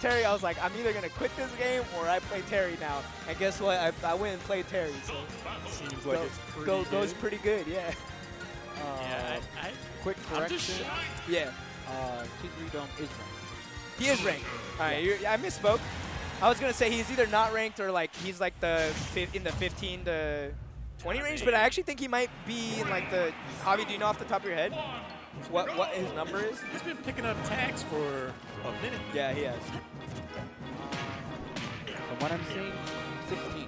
Terry, I was like, I'm either going to quit this game or I play Terry now. And guess what? I went and played Terry. So seems like it's pretty good. Goes pretty good, yeah. Yeah, quick correction. Yeah. King Redome is ranked. He is ranked. All right, yeah. I misspoke. I was going to say he's either not ranked or like he's like in the 15 to 20 range, but I actually think he might be in like the... Javi, do you know off the top of your head what his number is? He's been picking up tags for a minute. Yeah, he has. From what I'm seeing,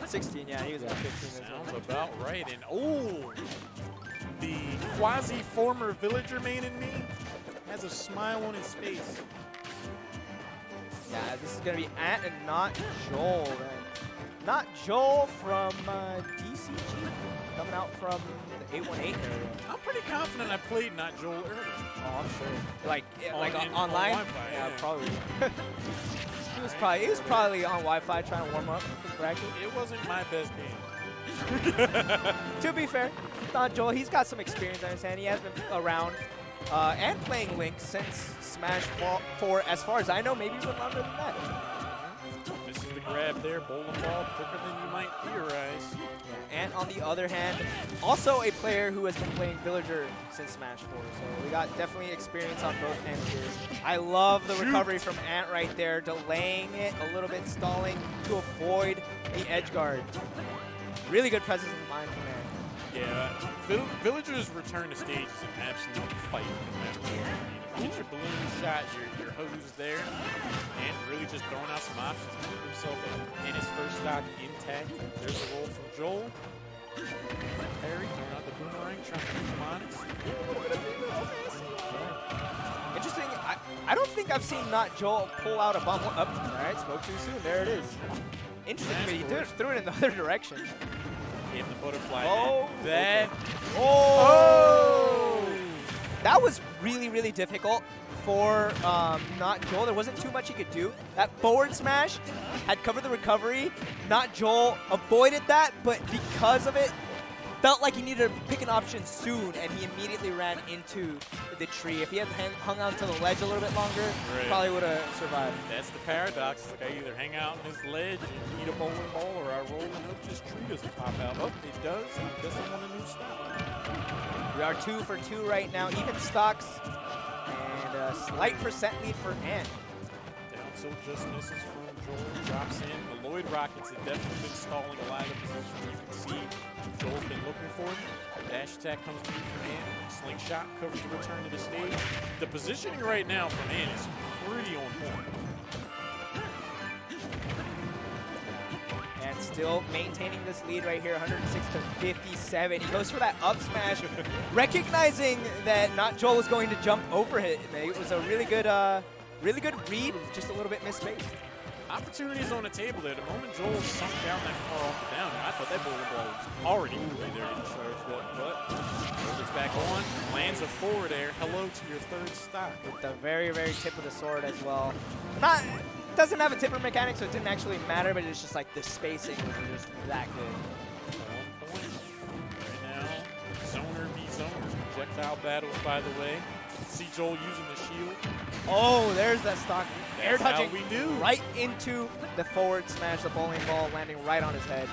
16. 16, yeah, he was at 15. Sounds about right. And oh, the quasi-former Villager main in me has a smile on his face. Yeah, this is going to be Ant and not Joel. Right? Not Joel from DCG, coming out from the 818 area. I'm pretty confident I played not Joel earlier. Oh, I'm sure. Like, online? On Wi-Fi, yeah, probably. He was probably on Wi-Fi trying to warm up his bracket. It wasn't my best game. To be fair, not Joel. He's got some experience, I understand. He has been around. And playing Link since Smash Ball 4, as far as I know, maybe even longer than that. This is the grab there, bowling ball, quicker than you might theorize. Yeah. And on the other hand, also a player who has been playing Villager since Smash 4. So we got definitely experience on both hands here. I love the recovery from Ant right there, delaying it, a little bit stalling to avoid the edge guard. Really good presence of mind from Ant. Yeah, Villager's return to stage is an absolute fight no matter what. You know, get your balloon shot, your hose there, and really just throwing out some options to keep himself in his first stock intact. There's a roll from Joel. Terry throwing out the boomerang, trying to keep him honest. Yeah. Interesting, I don't think I've seen not Joel pull out a bubble up. All right, spoke too soon, there it is. Interesting, but he threw it in the other direction. The butterfly. Oh, that. Oh. That was really, really difficult for not Joel. There wasn't too much he could do. That forward smash had covered the recovery. Not Joel avoided that, but because of it, felt like he needed to pick an option soon, and he immediately ran into the tree. If he had hung out to the ledge a little bit longer, right, he probably would have survived. That's the paradox. It's like I either hang out on this ledge and eat a bowling ball, or I roll and hope this tree doesn't pop out. Oh, it does. It doesn't want a new stock. We are 2 for 2 right now, even stocks, and a slight percent lead for Ant. Down tilt just misses from Joel, drops in. The Lloyd Rockets have definitely been stalling a lot of positions. You can see Joel's been looking for it. Dash attack comes through from Ant. Slingshot covers the return to the stage. The positioning right now from Ant is pretty on point. And still maintaining this lead right here, 106 to 57. He goes for that up smash, recognizing that not Joel was going to jump over it. It was a really good read, just a little bit misspaced. Opportunities on the table there. The moment Joel sunk down that far off the down, I thought that bowling ball was already moving there in the charge, but Joel gets back on, lands a forward air. Hello to your third stock. With the very, very tip of the sword as well. Not, doesn't have a tipper mechanic, so it didn't actually matter, but it's just like the spacing was just that good. Right now, zoner v zoner. Projectile battles, by the way. See Joel using the shield. Oh, there's that stock. Air touching right into the forward smash, the bowling ball landing right on his head.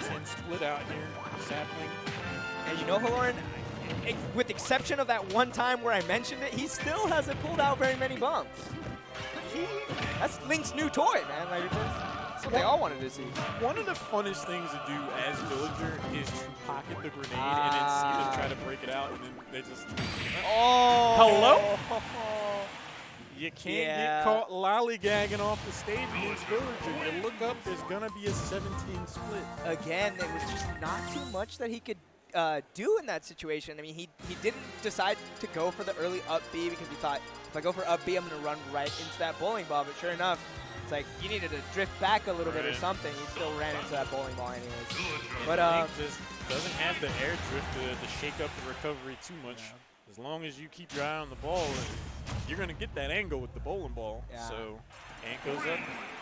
7-10 split out here, sapling. And you know, Haloran, with the exception of that one time where I mentioned it, he still hasn't pulled out very many bombs. That's Link's new toy, man. Like, that's what they all wanted to see. One of the funnest things to do as Villager is to pocket the grenade and then see them try to break it out, and then they just... Oh! Hello? You can't get caught lollygagging off the stage against Villager. You look up, there's going to be a 17 split. Again, there was just not too much that he could do in that situation. I mean, he didn't decide to go for the early up B because he thought, if I go for up B, I'm going to run right into that bowling ball. But sure enough, it's like you needed to drift back a little bit or something. He still ran into that bowling ball anyways. But just doesn't have the air drift to shake up the recovery too much. Yeah. As long as you keep your eye on the ball, you're going to get that angle with the bowling ball. Yeah. So, Ant goes up.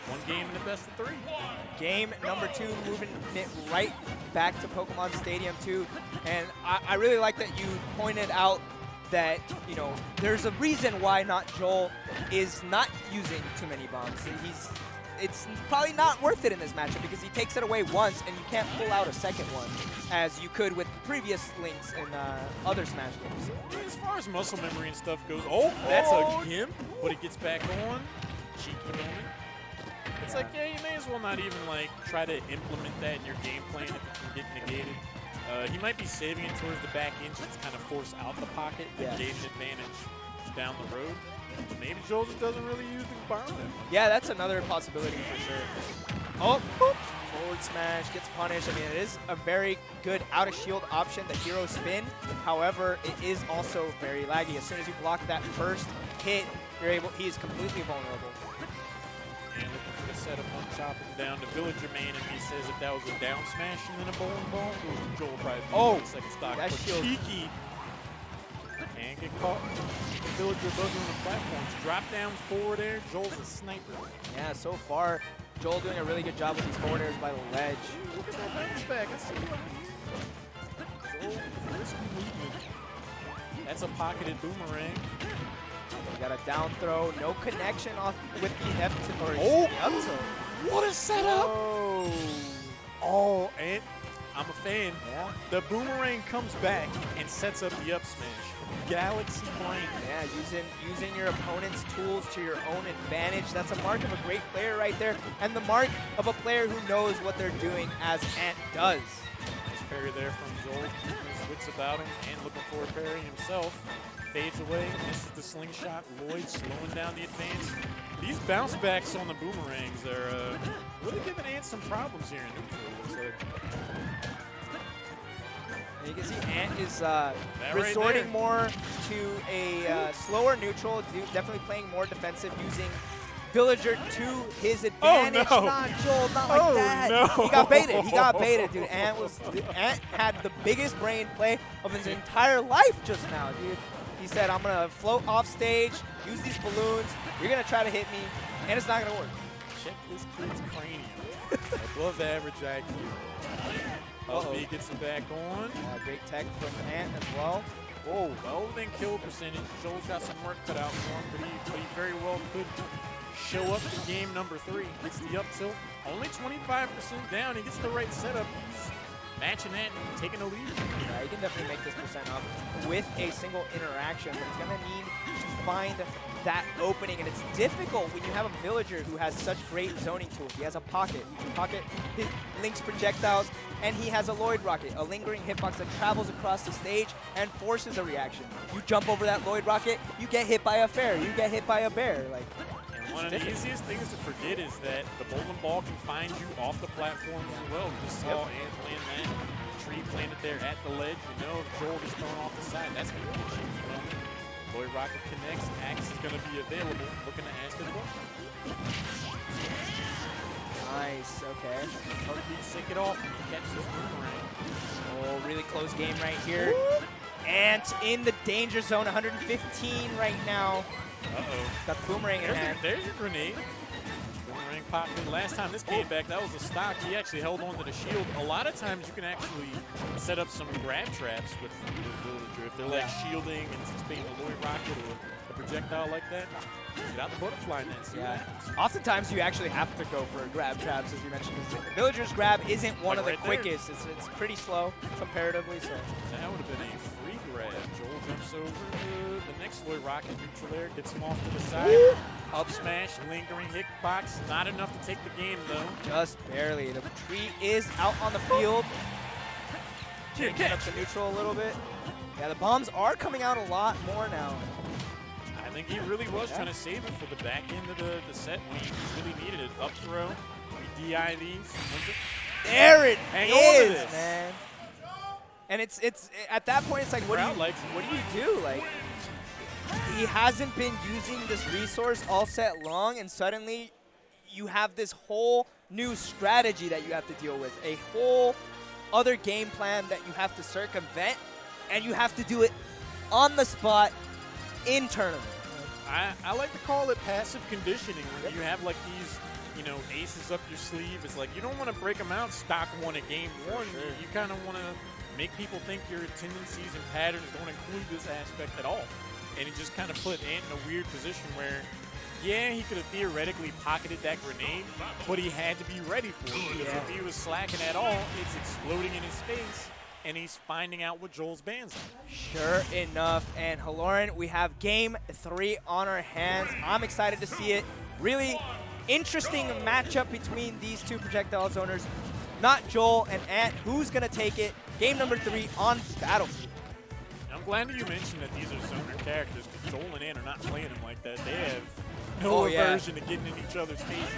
One game in the best of three. Game number two, moving it right back to Pokemon Stadium 2. And I really like that you pointed out that, you know, there's a reason why Joel is not using too many bombs. It's probably not worth it in this matchup because he takes it away once and you can't pull out a second one as you could with previous Links and other Smash games. As far as muscle memory and stuff goes, oh, that's a gimp, but it gets back on. Cheeky moment. It's like, yeah, you may as well not even like try to implement that in your game plan if you can get negated. He might be saving it towards the back end just to kind of force out the pocket and gain an advantage down the road. Maybe Joel just doesn't really use the bomb. Yeah, that's another possibility for sure. Oh, boop. Forward smash, gets punished. I mean, it is a very good out-of-shield option, the hero spin. However, it is also very laggy. As soon as you block that first hit, he is completely vulnerable. And looking for the setup on top and down to Villager Man, and he says if that was a down smash and then a bowling ball, goes to Joel probably. Oh, second stock. That shield. Cheeky. Can't get caught. Villager buzzing on the platforms. Drop down forward air. Joel's a sniper. Yeah, so far, Joel doing a really good job with these forward airs by the ledge. Ooh, look at that bounce back. I see what Joel, risky movement. That's a pocketed boomerang. We got a down throw. No connection off with the up tilt. Oh, up tilt. What a setup. Whoa. Oh, and I'm a fan. Yeah. The boomerang comes back and sets up the up smash. Galaxy Plane. Yeah, using your opponent's tools to your own advantage. That's a mark of a great player right there, and the mark of a player who knows what they're doing, as Ant does. Nice parry there from Joel. He wits about him and looking for a parry himself. Fades away, misses the slingshot. Lloyd slowing down the advance. These bounce backs on the boomerangs are really giving Ant some problems here in the You can see Ant is resorting more to a slower neutral, definitely playing more defensive, using Villager to his advantage. Oh, no. Joel, not like that. No. He got baited. He got baited, dude. Ant had the biggest brain play of his entire life just now, dude. He said, I'm going to float off stage, use these balloons, you're going to try to hit me, and it's not going to work. Check this kid's cranium. Above average IQ. He gets it back on. Great tech from Ant as well. Whoa, well then kill percentage. Joel's got some work cut out for him, but he very well could show up in game number 3. Gets the up tilt. Only 25% down. He gets the right setup. He's matching that and taking the lead. Yeah, he can definitely make this percent up with a single interaction, but he's going to need to find that opening, and it's difficult when you have a Villager who has such great zoning tools. He has a pocket. He can pocket his Link's projectiles, and he has a Lloyd Rocket, a lingering hitbox that travels across the stage and forces a reaction. You jump over that Lloyd Rocket, you get hit by a fair, you get hit by a bear. Like, and one of the easiest things to forget is that the bowling ball can find you off the platform as well. You just saw Ant land that tree planted there at the ledge. You know, if Joel is thrown off the side, that's going to be a cheeky moment. Lloyd Rocket connects, Axe is going to be available, looking to ask the question. Nice, okay. Heartbeat sick it off, he catches his boomerang. Oh, really close game right here. Ant in the danger zone, 115 right now. Uh-oh. Got the boomerang in hand. There's a grenade. Boomerang popped in. Last time this came back, that was a stock. He actually held onto the shield. A lot of times you can actually set up some grab traps with Villager. If they're like shielding and suspending a Lloyd Rocket or a projectile like that, get out the butterfly nets. Yeah. Oftentimes you actually have to go for grab traps, as you mentioned. Villager's grab isn't one of the quickest. It's pretty slow comparatively. So that would have been a free grab. Joel jumps over the next Lloyd Rocket neutral air, gets him off to the side. Woo! Up smash, lingering hitbox. Not enough to take the game though. Just barely. The tree is out on the field. Get up the neutral a little bit. Yeah, the bombs are coming out a lot more now. I think he really was trying to save it for the back end of the set when he really needed it. Up throw, DI these. There it is, man. And it's at that point it's like, what do you do? Like, he hasn't been using this resource all set long, and suddenly you have this whole new strategy that you have to deal with, a whole other game plan that you have to circumvent, and you have to do it on the spot in tournament. I like to call it passive conditioning when you have like these, you know, aces up your sleeve. It's like you don't want to break them out stock one at game one. You kind of want to make people think your tendencies and patterns don't include this aspect at all. And it just kind of put Ant in a weird position where, yeah, he could have theoretically pocketed that grenade, but he had to be ready for it. Because if he was slacking at all, it's exploding in his face, and he's finding out what Joel's bands are. Sure enough, and Haloran, we have Game 3 on our hands. I'm excited to see it. Really interesting matchup between these two projectile zoners. Not Joel and Ant. Who's going to take it? Game 3 on Battlefield. I'm glad that you mentioned that these are zoner characters, because Joel and Ant are not playing them like that. They have no aversion to getting in each other's faces.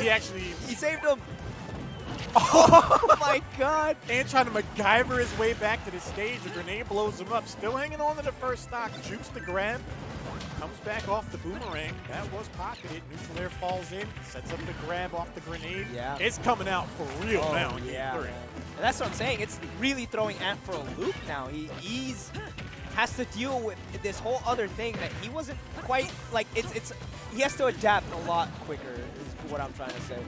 He actually... He saved him. Oh my god! Ant trying to MacGyver his way back to the stage. A grenade blows him up. Still hanging on to the first stock. Jukes the grab. Comes back off the boomerang. That was pocketed. Neutral air falls in. Sets up the grab off the grenade. Yeah. It's coming out for real now. Yeah. And that's what I'm saying. It's really throwing Ant for a loop now. He's has to deal with this whole other thing that he wasn't quite like. He has to adapt a lot quicker. Is what I'm trying to say.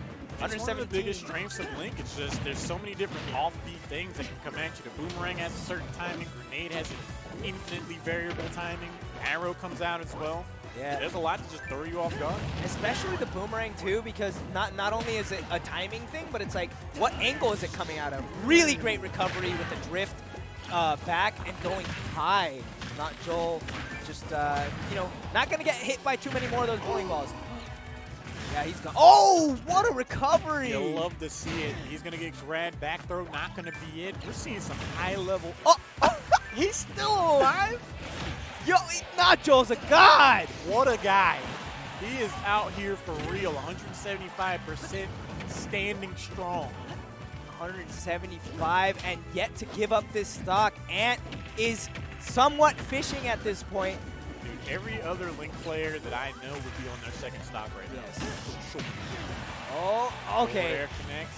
It's one of the biggest strengths of Link. It's just there's so many different offbeat things that can come at you. The boomerang has a certain timing, grenade has an infinitely variable timing, arrow comes out as well. Yeah. There's a lot to just throw you off guard. Especially the boomerang too, because not only is it a timing thing, but it's like, what angle is it coming out of? Really great recovery with the drift back and going high. Not Joel, just, you know, not going to get hit by too many more of those bowling balls. Yeah, he's gone. Oh, what a recovery! You'll love to see it. He's going to get grabbed. Back throw, not going to be it. We're seeing some high level. Oh, he's still alive? Yo, Nacho's a god! What a guy. He is out here for real. 175% standing strong. 175 and yet to give up this stock. Ant is somewhat fishing at this point. Every other Link player that I know would be on their second stock right now. Yes. Oh, okay.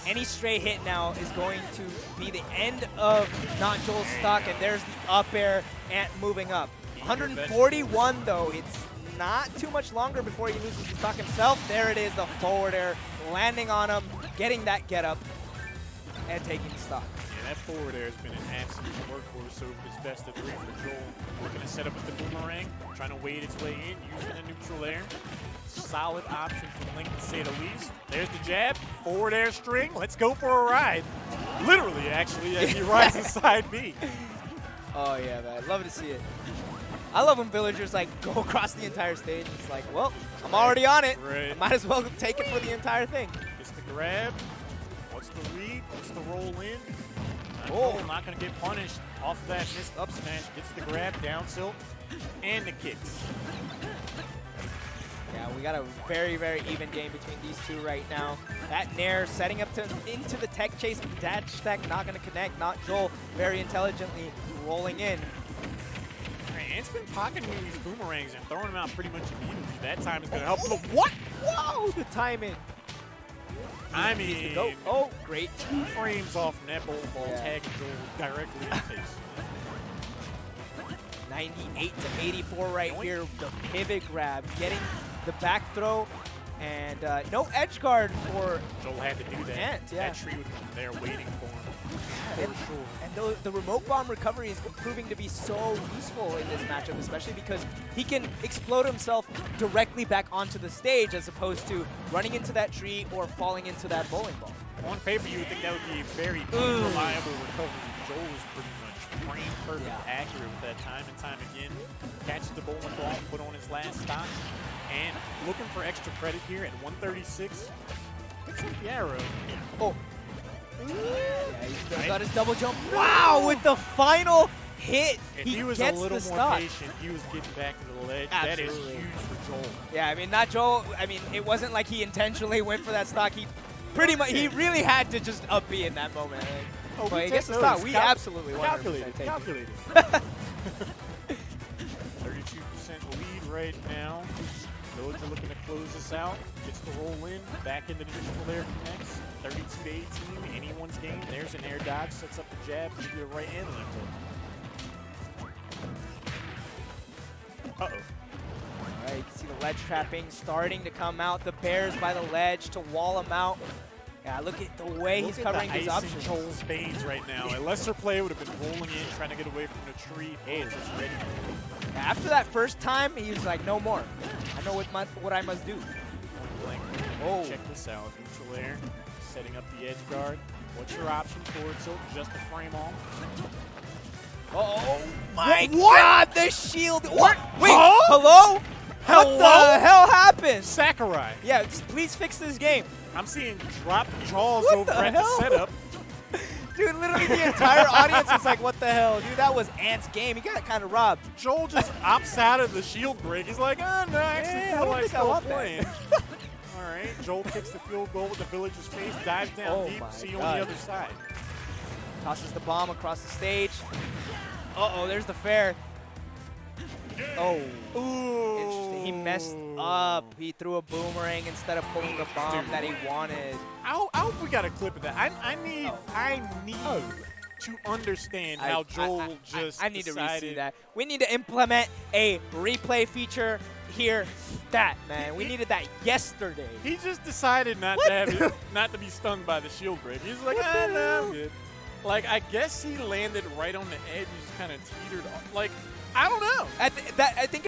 Any stray hit now is going to be the end of Not Joel's stock, and there's the up air, Ant moving up. 141 though, it's not too much longer before he loses the stock himself. There it is, the forward air, landing on him, getting that get up, and taking the stock. That forward air has been an absolute workhorse over this best of three for Joel. We're going to set up with the boomerang, trying to wade its way in, using the neutral air. Solid option from Link, to say the least. There's the jab, forward air string. Let's go for a ride. Literally, actually, as he rises side B. Oh, yeah, man. Love to see it. I love when Villagers, like, go across the entire stage. It's like, well, I'm already on it. Right. I might as well take it for the entire thing. It's the grab. What's the read? What's the roll in? Oh, not going to get punished off of that missed up smash. Gets the grab, down tilt, and the kicks. Yeah, we got a very, very even game between these two right now. That Nair setting up into the tech chase. Dash stack not going to connect. Not Joel very intelligently rolling in. Ant's been pocketing these boomerangs and throwing them out pretty much immediately. That time is going to help him. What? Whoa, the timing. I mean, oh, great. 2 frames off net ball, tagging Joel directly in the face. 98 to 84 right here. The pivot grab, getting the back throw, and no edge guard for Joel had to do that. Ant, yeah. That tree was there waiting for him. And, sure. And the remote bomb recovery is proving to be so useful in this matchup, especially because he can explode himself directly back onto the stage as opposed to running into that tree or falling into that bowling ball. On paper, you would think that would be a very reliable recovery. Joel was pretty much frame perfect, accurate with that time and time again. Catches the bowling ball, put on his last stop. And looking for extra credit here at 136. Picks up the arrow. Oh. Yeah, he's still got his double jump. Wow, with the final hit, he was gets a little the more stock. Patient. He was getting back to the ledge. Absolutely. That is huge for Joel. Yeah, I mean, not Joel. I mean, it wasn't like he intentionally went for that stock. He pretty much, he really had to just up B in that moment. Oh, but he gets the stock. We absolutely calculated. 32% lead right now. Villager looking to close this out, gets the roll in, back into the neutral air connects, 32-18, anyone's game. There's an air dodge, sets up the jab, gives you a right and left hook. All right, you can see the ledge trapping starting to come out. The bears by the ledge to wall them out. Yeah, look at the way he's covering his options. Look at Joel's veins right now. A lesser player would have been rolling it, trying to get away from the tree. Ant is ready. After that first time, he was like, no more. I know what I must do. Oh. Check this out. Neutral air, setting up the edge guard. What's your option? Forward tilt, just a frame off. Oh my God, the shield. What? Wait, hello? What the hell happened? Sakurai. Yeah, please fix this game. I'm seeing drop jaws over at the setup. Dude, literally the entire audience is like, what the hell? Dude, that was Ant's game. He got kind of robbed. Joel just opts out of the shield break. He's like, oh, no, actually, I don't think I want playing. All right, Joel kicks the field goal with the Villager's face, dives down deep, see you on the other side. Tosses the bomb across the stage. Uh-oh, there's the fair. Oh. Ooh. Interesting. He messed up. He threw a boomerang instead of pulling the bomb that he wanted. I hope we got a clip of that. I need to understand how Joel just I need decided. To resee that. We need to implement a replay feature here. That, man. We needed that yesterday. He just decided not to be stung by the shield break. He's like, ah, no, I'm good. Like, I guess he landed right on the edge and just kind of teetered. Like, I don't know. I think